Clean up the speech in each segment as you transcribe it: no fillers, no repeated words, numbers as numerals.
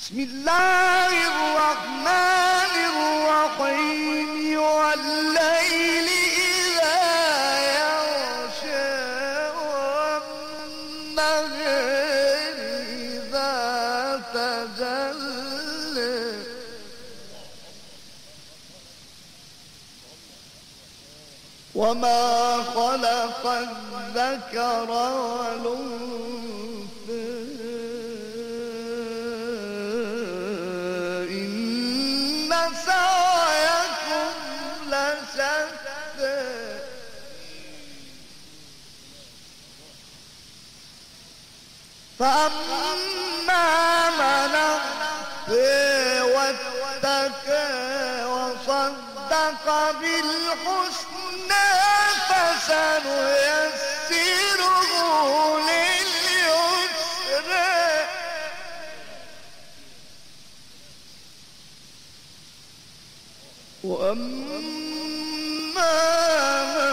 بسم الله الرحمن الرحيم والليل إذا يغشى والنهار إذا تجلى وما خلق الذكر والأنثى سعيكم لشتى فأما من أعطى واتقى وصدق بالحسنى فسنيسره لليسرى وأما من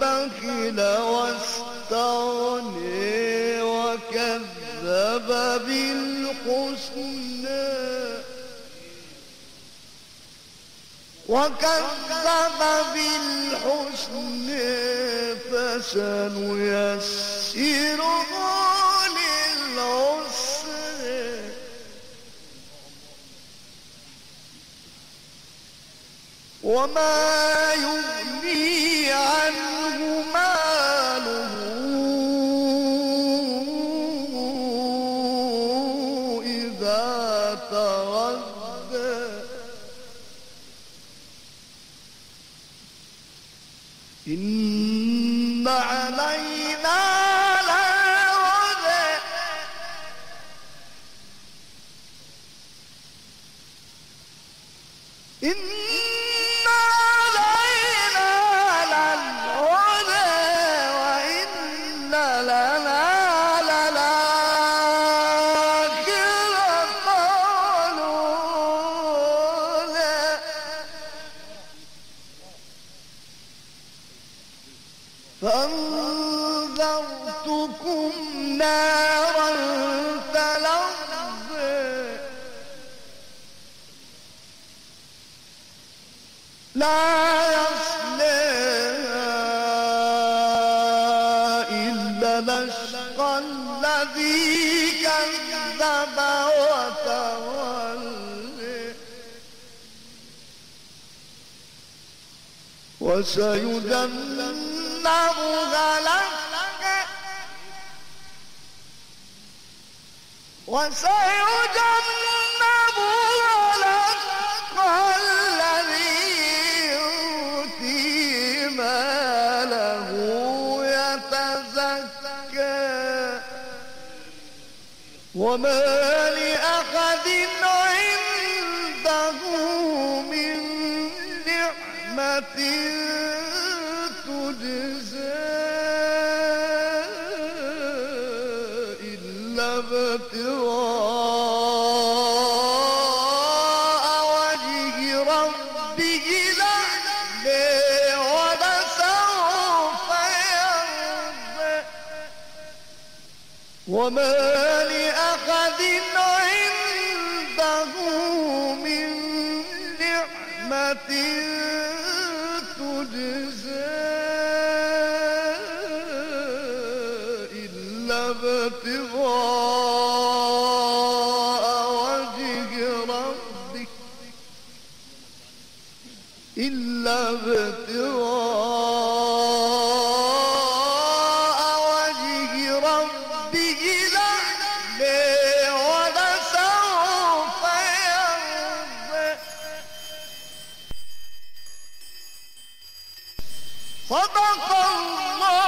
بخل واستغنى وكذب بالحسنى فسنيسره للعسرى وما يغني عنه ماله إذا تردى إن علينا للهدى فأنذرتكم نارا تلظى لا يصلاها إلا الأشقى الذي كذب وتولى وسيذم وسيجنبها الذي يؤتي ماله يتزكى وما لأحد عنده من نعمة إلا ابتغاء وجه ربه الأعلى ولسوف يرضى وما لأحد عنده من نعمة تجزى ابتغاء وجه ربك إلا ابتغاء وجه ربه الأعلى ولسوف يرضى صدق الله.